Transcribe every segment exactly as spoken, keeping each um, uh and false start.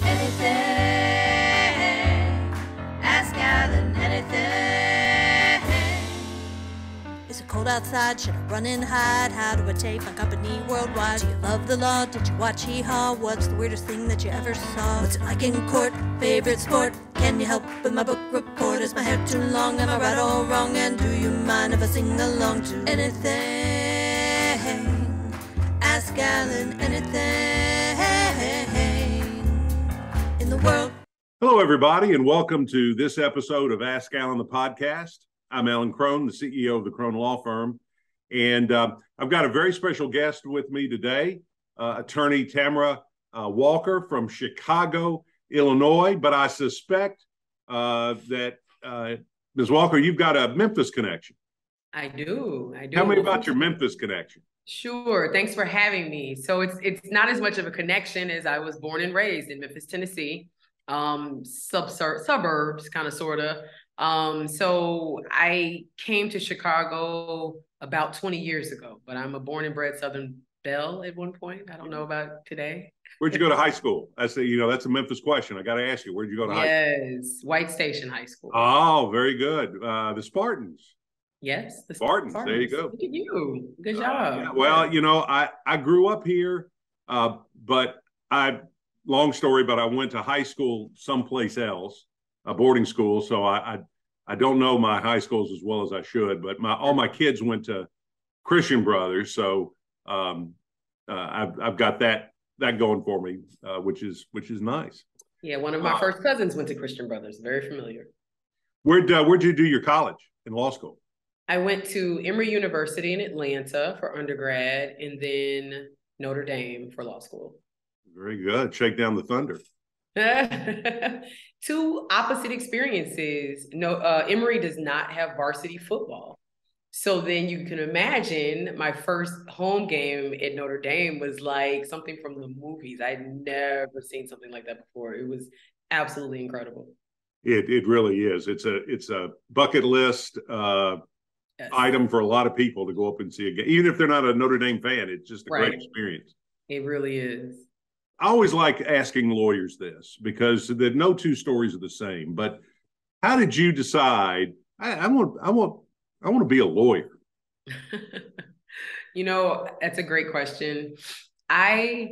anything. Ask Alan anything. Is it cold outside? Should I run and hide? How do I take my company worldwide? Do you love the law? Did you watch Hee Haw? What's the weirdest thing that you ever saw? What's it like in court? Favorite sport? Can you help with my book report? Is my hair too long? Am I right or wrong? And do you mind if I sing along to anything? Ask Alan anything in the world. Hello, everybody, and welcome to this episode of Ask Alan the podcast. I'm Alan Crone, the C E O of The Crone Law Firm, and uh, I've got a very special guest with me today, uh, attorney Tamara uh, Walker from Chicago, Illinois, but I suspect uh, that, uh, Miz Walker, you've got a Memphis connection. I do, I do. Tell me about your Memphis connection. Sure, thanks for having me. So it's it's not as much of a connection as I was born and raised in Memphis, Tennessee, um, suburbs, kind of, sort of. Um, so I came to Chicago about twenty years ago, but I'm a born and bred Southern Belle at one point. I don't know about today. Where'd you go to high school? I say, you know, that's a Memphis question. I got to ask you, where'd you go to yes, high school? Yes, White Station High School. Oh, very good. Uh, the Spartans. Yes, the Spartans. Spartans. There you go. Look at you. Good job. Uh, yeah, well, you know, I, I grew up here, uh, but I, long story, but I went to high school someplace else, a boarding school. So I, I, I don't know my high schools as well as I should, but my all my kids went to Christian Brothers. So um, uh, I've, I've got that. that going for me, uh, which is which is nice. Yeah, one of my uh, first cousins went to Christian Brothers. Very familiar. Where'd uh, where'd you do your college and law school? I went to Emory University in Atlanta for undergrad, and then Notre Dame for law school. Very good. Shake down the thunder. Two opposite experiences. No, uh, Emory does not have varsity football. So then you can imagine my first home game at Notre Dame was like something from the movies. I'd never seen something like that before. It was absolutely incredible. It it really is. It's a it's a bucket list uh, yes. item for a lot of people to go up and see a game. Even if they're not a Notre Dame fan, it's just a right. great experience. It really is. I always like asking lawyers this because the, no two stories are the same. But how did you decide, I, I want I want I want to be a lawyer? You know, that's a great question. I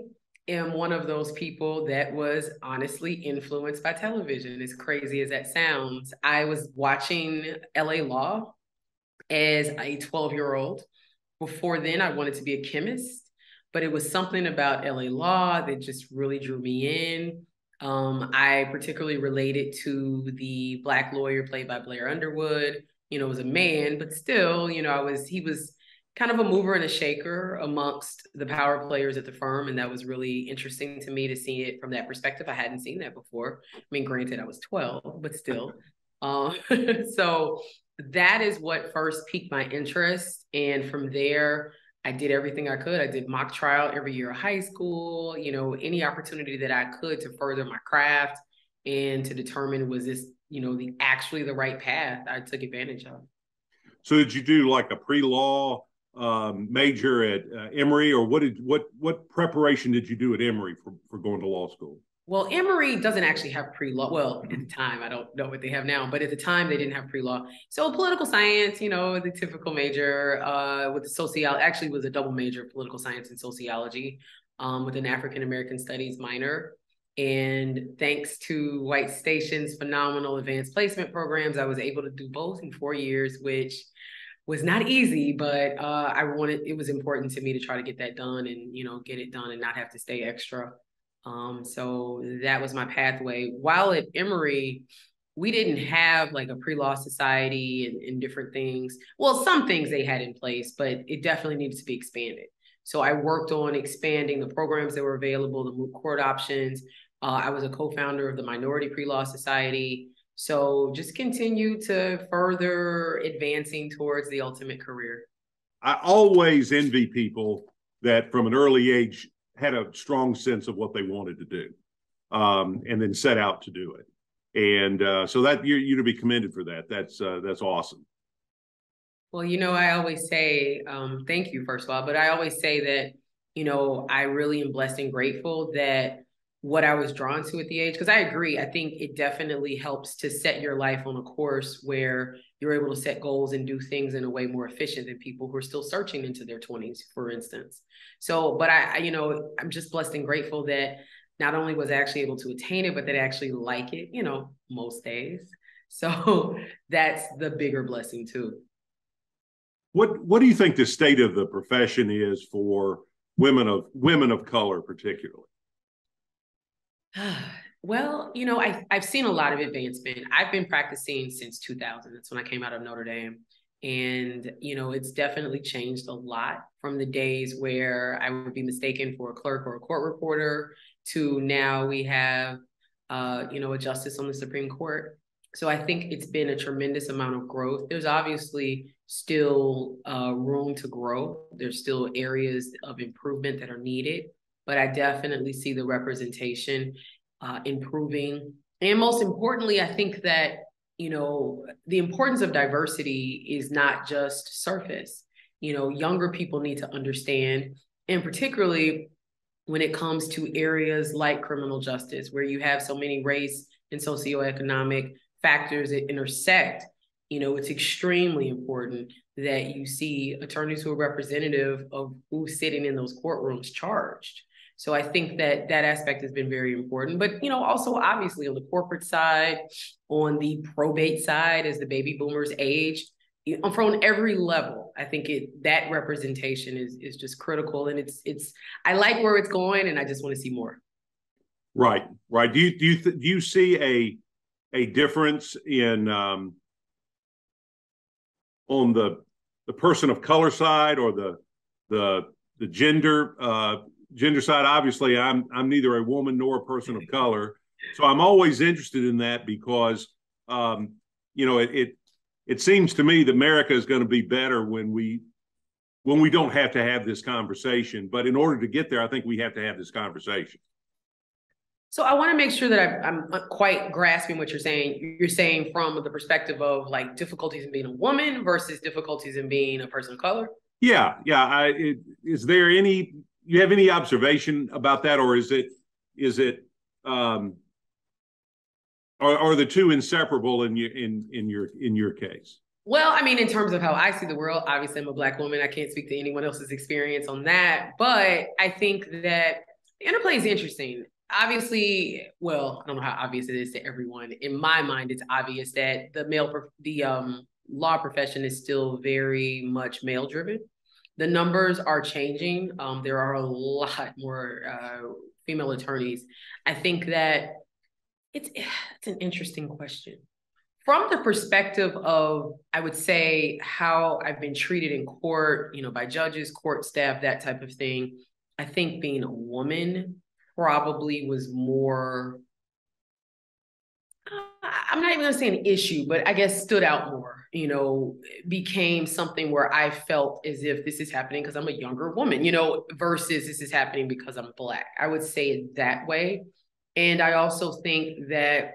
am one of those people that was honestly influenced by television, as crazy as that sounds. I was watching L A Law as a twelve-year-old. Before then, I wanted to be a chemist, but it was something about L A Law that just really drew me in. Um, I particularly related to the Black lawyer played by Blair Underwood. You know, was a man, but still, you know, I was, he was kind of a mover and a shaker amongst the power players at the firm. And that was really interesting to me to see it from that perspective. I hadn't seen that before. I mean, granted, I was twelve, but still. Um, so that is what first piqued my interest. And from there, I did everything I could. I did mock trial every year of high school, you know, any opportunity that I could to further my craft and to determine, was this, you know, the actually the right path I took advantage of. So did you do like a pre-law um, major at uh, Emory, or what did what what preparation did you do at Emory for, for going to law school? Well, Emory doesn't actually have pre-law. Well, at the time, I don't know what they have now, but at the time they didn't have pre-law. So political science, you know, the typical major uh, with the sociology, actually was a double major, political science and sociology um, with an African-American studies minor. And thanks to White Station's phenomenal advanced placement programs, I was able to do both in four years, which was not easy, but uh, I wanted, it was important to me to try to get that done and, you know, get it done and not have to stay extra. Um, so that was my pathway. While at Emory, we didn't have like a pre-law society and, and different things. Well, some things they had in place, but it definitely needed to be expanded. So I worked on expanding the programs that were available, the moot court options. Uh, I was a co-founder of the Minority Pre-Law Society. So just continue to further advancing towards the ultimate career. I always envy people that from an early age had a strong sense of what they wanted to do um, and then set out to do it. And uh, so that you're, you're to be commended for that. That's uh, that's awesome. Well, you know, I always say, um, thank you, first of all, but I always say that, you know, I really am blessed and grateful that what I was drawn to at the age, because I agree, I think it definitely helps to set your life on a course where you're able to set goals and do things in a way more efficient than people who are still searching into their twenties, for instance. So, but I, I you know, I'm just blessed and grateful that not only was I actually able to attain it, but that I actually like it, you know, most days. So that's the bigger blessing too. What, what do you think the state of the profession is for women of, women of color particularly? Well, you know, I, I've seen a lot of advancement. I've been practicing since two thousand. That's when I came out of Notre Dame. And, you know, it's definitely changed a lot from the days where I would be mistaken for a clerk or a court reporter to now we have, uh, you know, a justice on the Supreme Court. So I think it's been a tremendous amount of growth. There's obviously still uh, room to grow. There's still areas of improvement that are needed. But I definitely see the representation uh, improving. And most importantly, I think that, you know, the importance of diversity is not just surface. You know, younger people need to understand, and particularly when it comes to areas like criminal justice, where you have so many race and socioeconomic factors that intersect, you know, it's extremely important that you see attorneys who are representative of who's sitting in those courtrooms charged. So I think that that aspect has been very important, but, you know, also obviously on the corporate side, on the probate side, as the baby boomers age, you know, from every level, I think it, that representation is, is just critical. And it's, it's, I like where it's going and I just want to see more. Right. Right. Do you, do you, th- do you see a, a difference in, um, on the, the person of color side or the, the, the gender, uh, gender side? Obviously I'm, I'm neither a woman nor a person of color. So I'm always interested in that because, um, you know, it, it, it seems to me that America is going to be better when we, when we don't have to have this conversation, but in order to get there, I think we have to have this conversation. So I want to make sure that I, I'm quite grasping what you're saying. You're saying from the perspective of like difficulties in being a woman versus difficulties in being a person of color? Yeah, yeah. I, it, is there any, you have any observation about that, or is it, is it, um, are, are the two inseparable in your in in your in your case? Well, I mean, in terms of how I see the world, obviously I'm a Black woman. I can't speak to anyone else's experience on that, but I think that the interplay is interesting. Obviously, well, I don't know how obvious it is to everyone. In my mind, it's obvious that the male, the um, law profession is still very much male driven. The numbers are changing. Um, there are a lot more uh, female attorneys. I think that it's it's an interesting question. From the perspective of, I would say, how I've been treated in court, you know, by judges, court staff, that type of thing. I think being a woman probably was more, I'm not even gonna say an issue, but I guess stood out more, you know, became something where I felt as if this is happening because I'm a younger woman, you know, versus this is happening because I'm Black. I would say it that way. And I also think that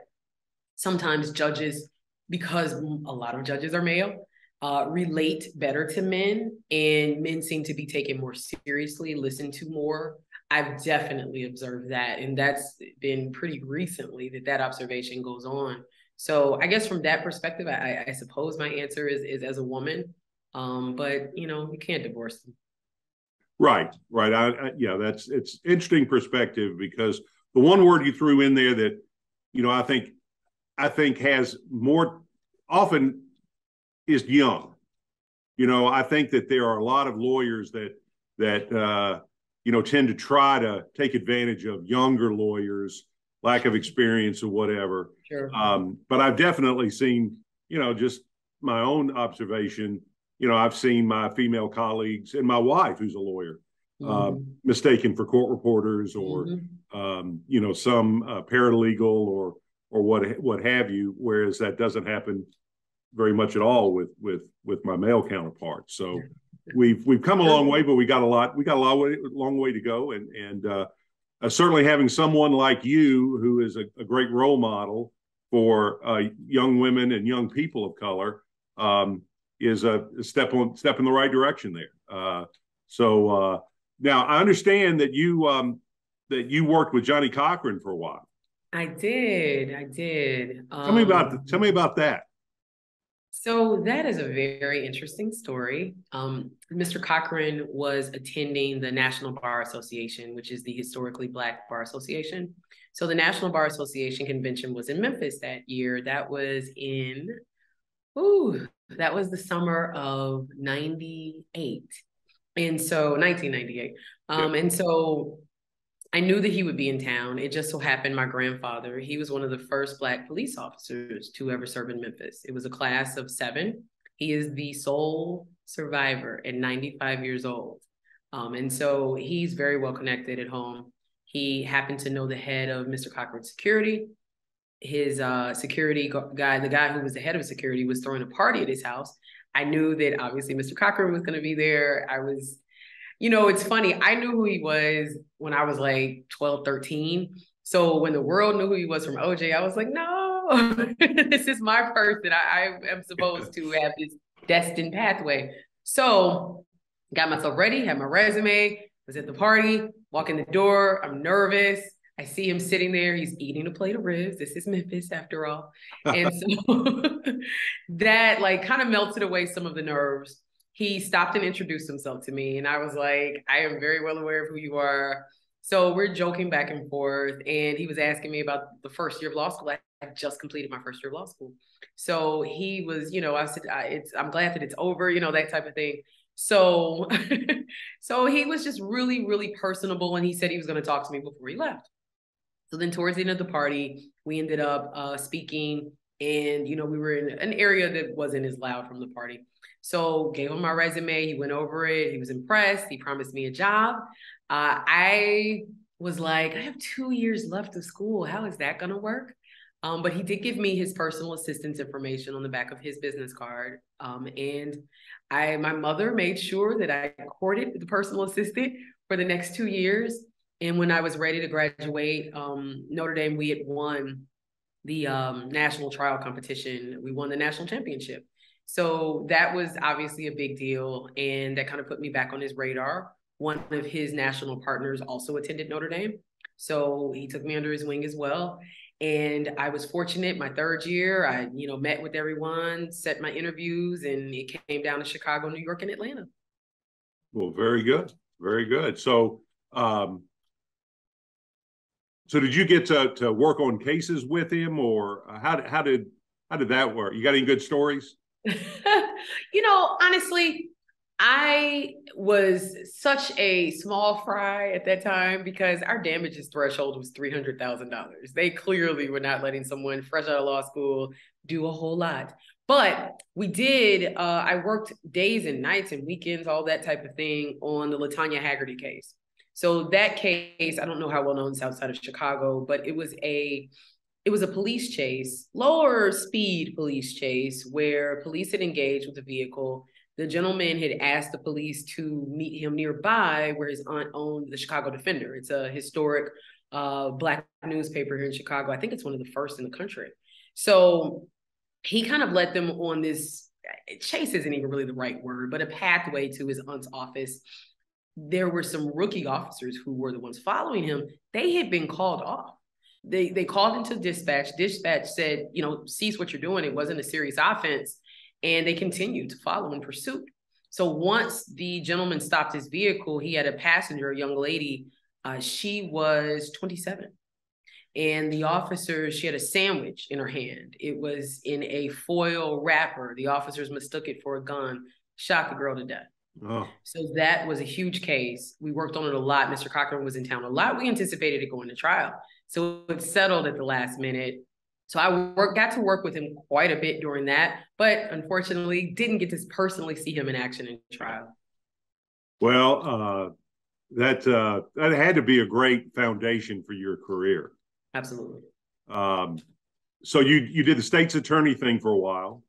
sometimes judges, because a lot of judges are male, Uh, relate better to men, and men seem to be taken more seriously, listened to more. I've definitely observed that, and that's been pretty recently that that observation goes on. So I guess from that perspective, I, I suppose my answer is, is as a woman, um, but you know, you can't divorce them. Right, right. I, I, yeah, that's it's interesting perspective, because the one word you threw in there that, you know, I think I think has more often is young. You know, I think that there are a lot of lawyers that, that uh, you know, tend to try to take advantage of younger lawyers, lack of experience or whatever. Sure. Um, but I've definitely seen, you know, just my own observation, you know, I've seen my female colleagues and my wife, who's a lawyer, mm-hmm. uh, mistaken for court reporters or, mm-hmm. um, you know, some uh, paralegal or or what what have you, whereas that doesn't happen very much at all with with with my male counterparts. So we've we've come a long way, but we got a lot we got a long way long way to go. And and uh, uh, certainly having someone like you who is a, a great role model for uh, young women and young people of color um, is a step on step in the right direction there. Uh, so uh, now I understand that you um, that you worked with Johnnie Cochran for a while. I did. I did. Tell um, me about the, tell me about that. So that is a very interesting story. Um, Mister Cochran was attending the National Bar Association, which is the historically Black Bar Association. So the National Bar Association convention was in Memphis that year. That was in, ooh, that was the summer of ninety-eight. And so nineteen ninety-eight. Um, yeah. And so I knew that he would be in town. It just so happened my grandfather, he was one of the first Black police officers to ever serve in Memphis. It was a class of seven. He is the sole survivor at ninety-five years old. Um, and so he's very well connected at home. He happened to know the head of Mister Cochran's security. His uh, security guy, the guy who was the head of security, was throwing a party at his house. I knew that obviously Mister Cochran was going to be there. I was... You know, it's funny. I knew who he was when I was like twelve, thirteen. So when the world knew who he was from O J, I was like, no, this is my person. I, I am supposed to have this destined pathway. So got myself ready, had my resume, was at the party, walk in the door. I'm nervous. I see him sitting there. He's eating a plate of ribs. This is Memphis after all. And so that like kind of melted away some of the nerves. He stopped and introduced himself to me. And I was like, I am very well aware of who you are. So we're joking back and forth. And he was asking me about the first year of law school. I just completed my first year of law school. So he was, you know, I said, I, it's, I'm glad that it's over, you know, that type of thing. So, so he was just really, really personable. And he said he was going to talk to me before he left. So then towards the end of the party, we ended up uh, speaking. And, you know, we were in an area that wasn't as loud from the party. So gave him my resume. He went over it. He was impressed. He promised me a job. Uh, I was like, I have two years left of school. How is that going to work? Um, but he did give me his personal assistance information on the back of his business card. Um, and I, my mother made sure that I courted the personal assistant for the next two years. And when I was ready to graduate, um, Notre Dame, we had won the um, national trial competition. We won the national championship. So that was obviously a big deal. And that kind of put me back on his radar. One of his national partners also attended Notre Dame. So he took me under his wing as well. And I was fortunate my third year, I, you know, met with everyone, set my interviews, and it came down to Chicago, New York, and Atlanta. Well, very good. Very good. So, um, so did you get to, to work on cases with him, or how, how did, how did that work? You got any good stories? You know, honestly, I was such a small fry at that time because our damages threshold was three hundred thousand dollars. They clearly were not letting someone fresh out of law school do a whole lot. But we did, uh, I worked days and nights and weekends, all that type of thing on the Latonya Haggerty case. So that case, I don't know how well known it's outside of Chicago, but it was a... It was a police chase, lower speed police chase, where police had engaged with a vehicle. The gentleman had asked the police to meet him nearby where his aunt owned the Chicago Defender. It's a historic uh, Black newspaper here in Chicago. I think it's one of the first in the country. So he kind of led them on this, chase isn't even really the right word, but a pathway to his aunt's office. There were some rookie officers who were the ones following him. They had been called off. They they called into dispatch. Dispatch said, you know, cease what you're doing. It wasn't a serious offense. And they continued to follow in pursuit. So once the gentleman stopped his vehicle, he had a passenger, a young lady. Uh, she was twenty-seven. And the officer, she had a sandwich in her hand. It was in a foil wrapper. The officers mistook it for a gun, shot the girl to death. Oh. So that was a huge case. We worked on it a lot. Mister Cochran was in town a lot. We anticipated it going to trial. So it settled at the last minute. So I work, got to work with him quite a bit during that, but unfortunately didn't get to personally see him in action in trial. Well, uh, that, uh, that had to be a great foundation for your career. Absolutely. Um, so you, you did the state's attorney thing for a while.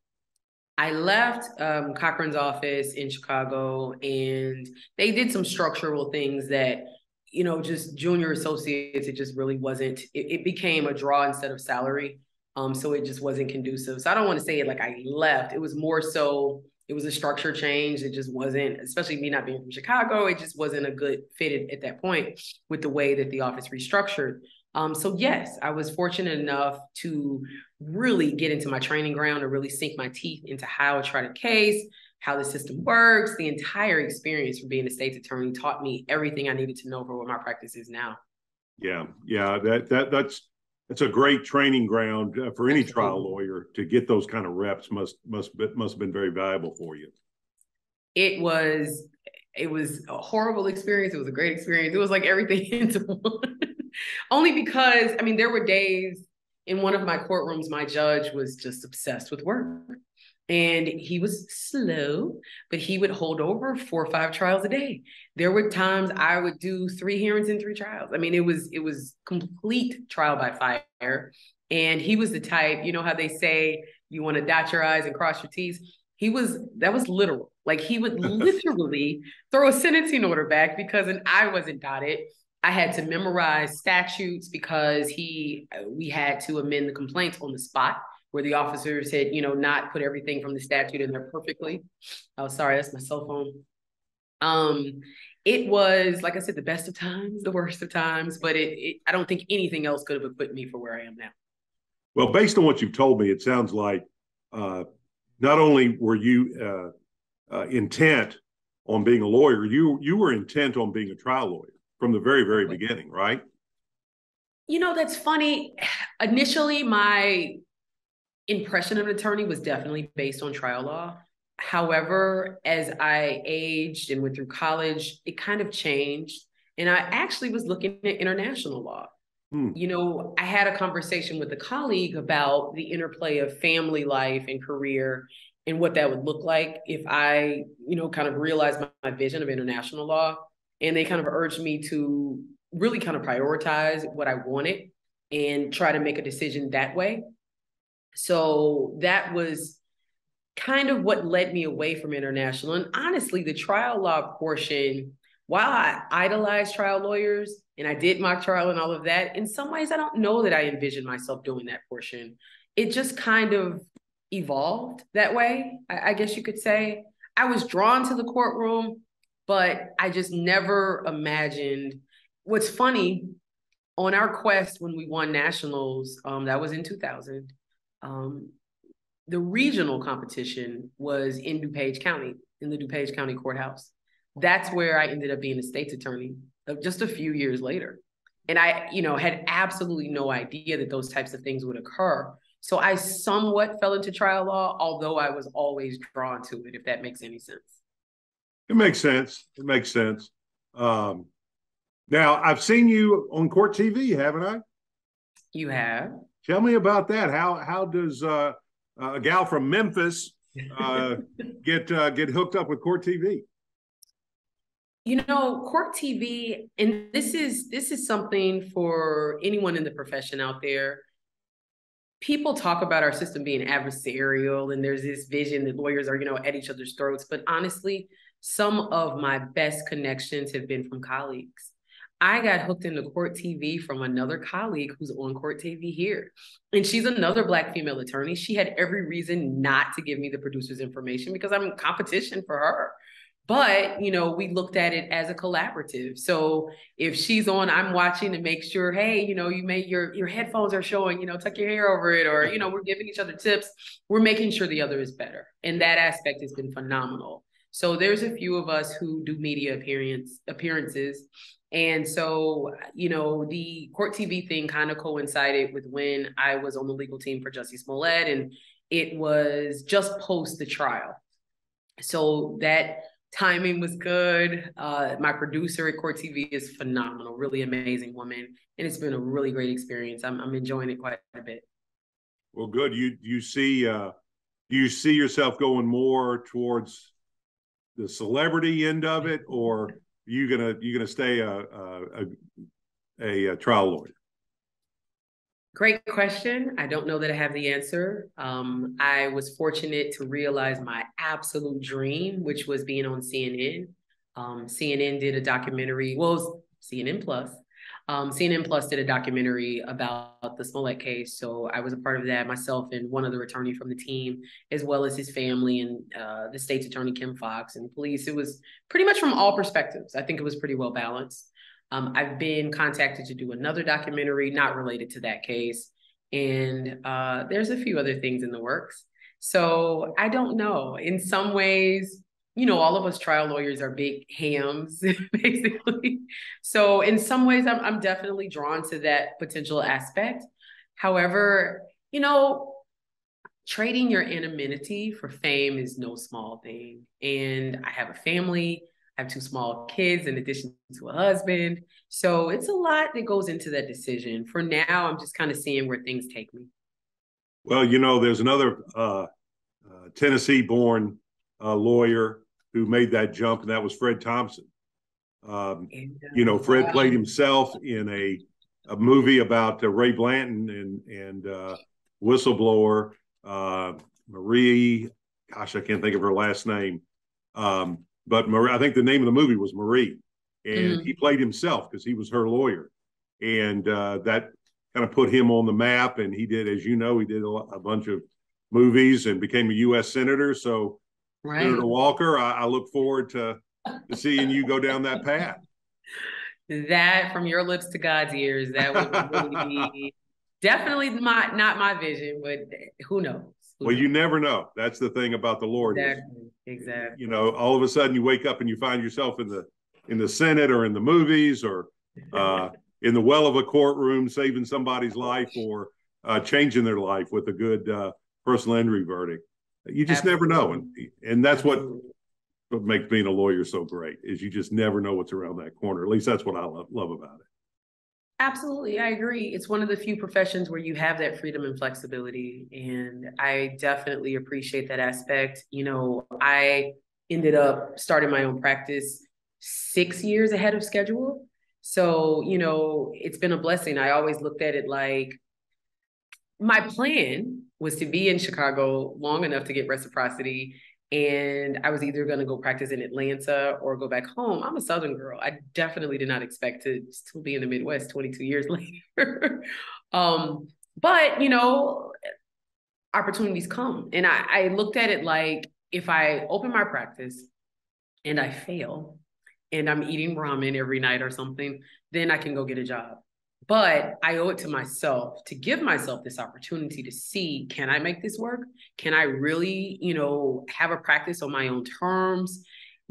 I left um, Cochran's office in Chicago, and they did some structural things that, you know, just junior associates, it just really wasn't, it, it became a draw instead of salary. Um, so it just wasn't conducive. So I don't want to say it like I left. It was more so It was a structure change. It just wasn't, especially me not being from Chicago, it just wasn't a good fit at, at that point with the way that the office restructured. Um, so yes, I was fortunate enough to really get into my training ground and really sink my teeth into how I tried a case, how the system works. The entire experience from being a state's attorney taught me everything I needed to know for what my practice is now. Yeah, yeah, that that that's that's a great training ground for any Absolutely. Trial lawyer to get those kind of reps. Must must must have been very valuable for you. It was it was a horrible experience. It was a great experience. It was like everything into one. Only because, I mean, there were days in one of my courtrooms, my judge was just obsessed with work. And he was slow, but he would hold over four or five trials a day. There were times I would do three hearings and three trials. I mean, it was it was complete trial by fire. And he was the type, you know how they say you want to dot your I's and cross your T's? He was, that was literal. Like he would literally throw a sentencing order back because an I wasn't dotted. I had to memorize statutes because he, we had to amend the complaints on the spot where the officers had, you know, not put everything from the statute in there perfectly. Oh, sorry, that's my cell phone. Um, it was, like I said, the best of times, the worst of times, but it, it I don't think anything else could have equipped me for where I am now. Well, based on what you've told me, it sounds like uh, not only were you uh, uh, intent on being a lawyer, you you were intent on being a trial lawyer from the very, very beginning, right? You know, that's funny. Initially, my impression of an attorney was definitely based on trial law. However, as I aged and went through college, it kind of changed. And I actually was looking at international law. Hmm. You know, I had a conversation with a colleague about the interplay of family life and career and what that would look like if I, you know, kind of realized my, my vision of international law. And they kind of urged me to really kind of prioritize what I wanted and try to make a decision that way. So that was kind of what led me away from international. And honestly, the trial law portion, while I idolized trial lawyers and I did mock trial and all of that, in some ways, I don't know that I envisioned myself doing that portion. It just kind of evolved that way, I, I guess you could say. I was drawn to the courtroom, but I just never imagined. What's funny, on our quest when we won nationals, um, that was in two thousand, um, the regional competition was in DuPage County, in the DuPage County Courthouse. That's where I ended up being a state's attorney just a few years later. And I, you know, had absolutely no idea that those types of things would occur. So I somewhat fell into trial law, although I was always drawn to it, if that makes any sense. It makes sense. It makes sense. Um, now, I've seen you on Court T V, haven't I? You have. Tell me about that. How how does uh, a gal from Memphis uh, get uh, get hooked up with Court T V? You know, Court T V, and this is this is something for anyone in the profession out there. People talk about our system being adversarial, and there's this vision that lawyers are, you know, at each other's throats. But honestly, some of my best connections have been from colleagues. I got hooked into Court T V from another colleague who's on Court T V here. And she's another Black female attorney. She had every reason not to give me the producer's information because I'm in competition for her. But, you know, we looked at it as a collaborative. So if she's on, I'm watching to make sure, hey, you know, you made your, your headphones are showing, you know, tuck your hair over it, or, you know, we're giving each other tips. We're making sure the other is better. And that aspect has been phenomenal. So there's a few of us who do media appearance appearances. And so, you know, the Court T V thing kind of coincided with when I was on the legal team for Jussie Smollett, and it was just post the trial. So that timing was good. Uh, my producer at Court T V is phenomenal, really amazing woman. And it's been a really great experience. I'm, I'm enjoying it quite a bit. Well, good. You, you see, uh, you see yourself going more towards the celebrity end of it, or are you gonna you gonna stay a a, a a trial lawyer? Great question. I don't know that I have the answer. Um, I was fortunate to realize my absolute dream, which was being on C N N. Um, C N N did a documentary. Well, it was C N N Plus Um, C N N Plus did a documentary about the Smollett case, so I was a part of that, myself and one other attorney from the team, as well as his family and uh, the state's attorney, Kim Fox, and police. It was pretty much from all perspectives. I think it was pretty well balanced. Um, I've been contacted to do another documentary not related to that case, and uh, there's a few other things in the works. So I don't know. In some ways, you know, all of us trial lawyers are big hams, basically. So in some ways, I'm, I'm definitely drawn to that potential aspect. However, you know, trading your anonymity for fame is no small thing. And I have a family, I have two small kids in addition to a husband. So it's a lot that goes into that decision. For now, I'm just kind of seeing where things take me. Well, you know, there's another uh, uh, Tennessee-born uh, lawyer who made that jump, and that was Fred Thompson. Um, and, uh, you know, Fred played himself in a, a movie about uh, Ray Blanton and, and uh, whistleblower uh, Marie. Gosh, I can't think of her last name. Um, but Marie, I think the name of the movie was Marie. And mm-hmm. he played himself because he was her lawyer. And uh, that kind of put him on the map. And he did, as you know, he did a, a bunch of movies and became a U S senator. So right. Senator Walker, I, I look forward to, to seeing you go down that path. That, from your lips to God's ears, that would really be definitely my, not my vision, but who knows? Who well, knows? You never know. That's the thing about the Lord. Exactly. Is, exactly. You know, all of a sudden you wake up and you find yourself in the in the Senate or in the movies or uh, in the well of a courtroom, saving somebody's life or uh, changing their life with a good uh, personal injury verdict. You just Absolutely. Never know. And, and that's what, what makes being a lawyer so great, is you just never know what's around that corner. At least that's what I love, love about it. Absolutely. I agree. It's one of the few professions where you have that freedom and flexibility. And I definitely appreciate that aspect. You know, I ended up starting my own practice six years ahead of schedule. So, you know, it's been a blessing. I always looked at it like my plan was to be in Chicago long enough to get reciprocity. And I was either going to go practice in Atlanta or go back home. I'm a Southern girl. I definitely did not expect to still be in the Midwest twenty-two years later. um, but, you know, opportunities come. And I, I looked at it like, if I open my practice and I fail and I'm eating ramen every night or something, then I can go get a job. But I owe it to myself to give myself this opportunity to see, can I make this work? Can I really, you know, have a practice on my own terms?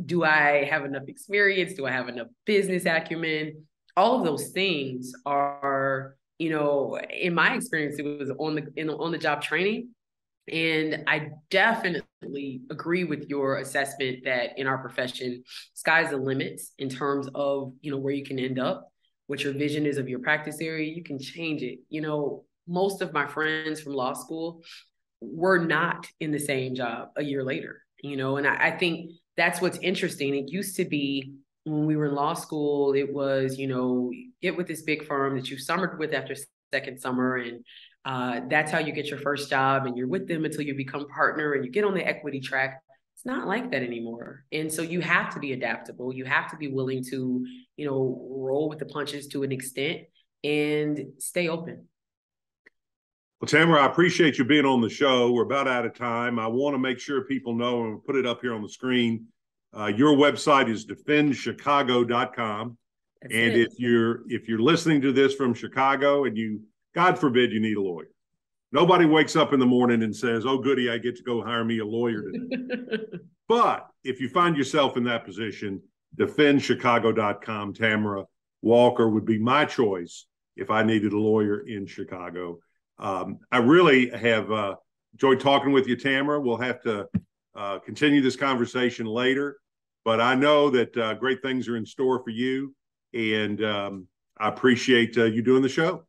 Do I have enough experience? Do I have enough business acumen? All of those things are, you know, in my experience, it was on the, in the on the job training. And I definitely agree with your assessment that in our profession, sky's the limit in terms of, you know, where you can end up. What your vision is of your practice area, you can change it. You know, most of my friends from law school were not in the same job a year later, you know, and I, I think that's what's interesting. It used to be when we were in law school, it was, you know, get with this big firm that you've summered with after second summer. And uh, that's how you get your first job, and you're with them until you become partner and you get on the equity track. It's not like that anymore. And so you have to be adaptable. You have to be willing to, you know, roll with the punches to an extent and stay open. Well, Tamara, I appreciate you being on the show. We're about out of time. I want to make sure people know, and put it up here on the screen. Uh, your website is defend chicago dot com. That's and it. if you're if you're listening to this from Chicago and you, God forbid, you need a lawyer. Nobody wakes up in the morning and says, oh, goody, I get to go hire me a lawyer today. But if you find yourself in that position, defend chicago dot com. Tamara Walker would be my choice if I needed a lawyer in Chicago. Um, I really have uh, enjoyed talking with you, Tamara. We'll have to uh, continue this conversation later. But I know that uh, great things are in store for you. And um, I appreciate uh, you doing the show.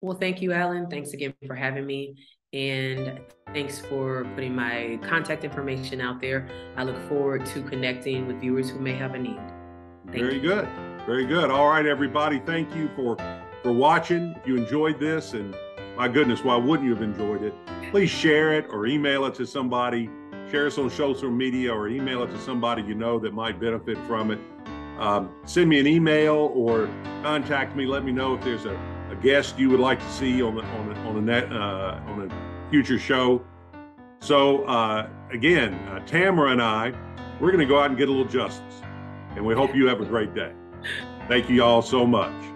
Well, thank you, Alan. Thanks again for having me. And thanks for putting my contact information out there. I look forward to connecting with viewers who may have a need. Thank Very you. good. Very good. All right, everybody. Thank you for, for watching. If you enjoyed this, and my goodness, why wouldn't you have enjoyed it? Please share it or email it to somebody. Share us on social media or email it to somebody you know that might benefit from it. um, send me an email or contact me. Let me know if there's a, a guest you would like to see on the, on the, on a net, uh, on a future show. So uh, again, uh, Tamara and I, we're going to go out and get a little justice, and we hope you have a great day. Thank you all so much.